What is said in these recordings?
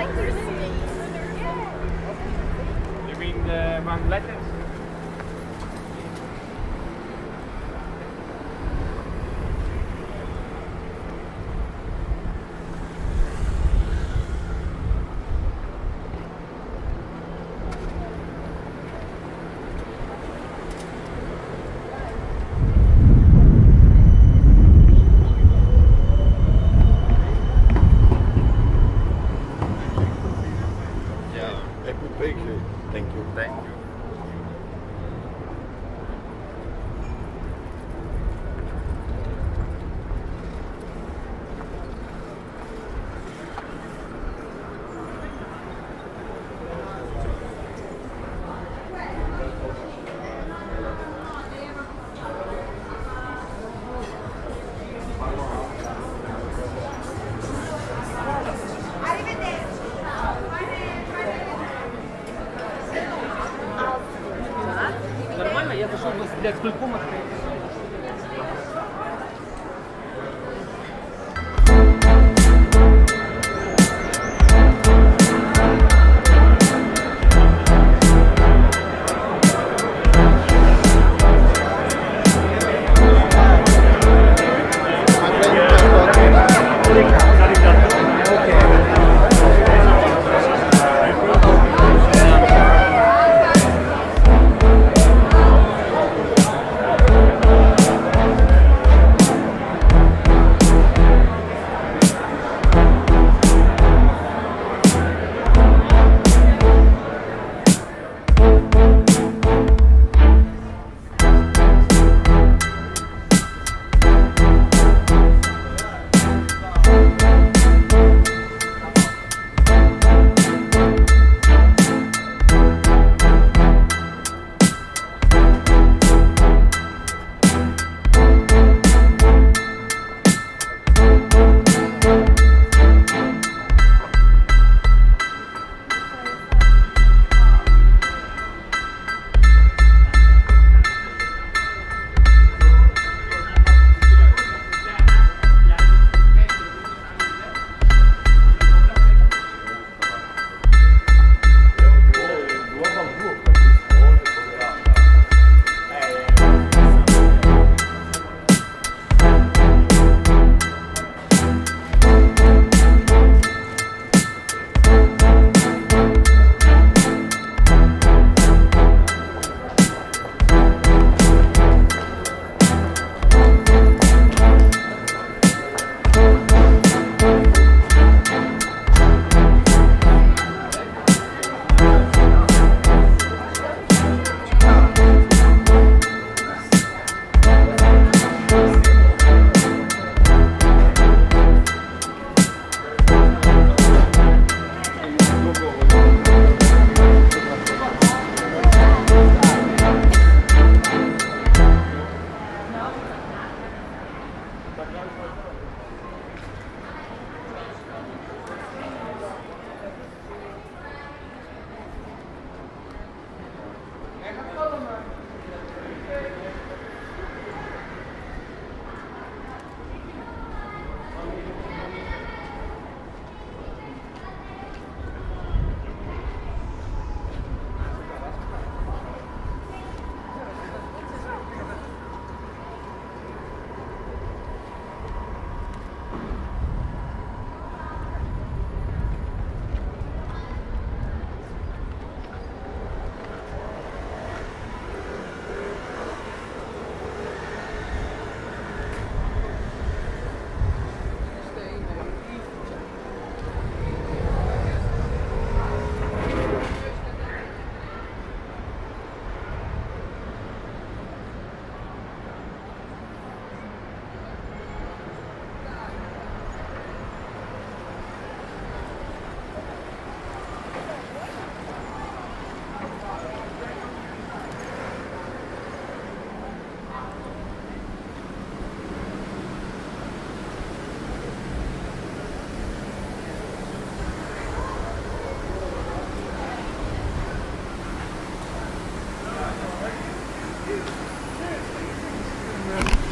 You mean the wrong letters? Thank you. Thank you. Я зашел в детскую комнату.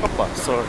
Opa, sorry.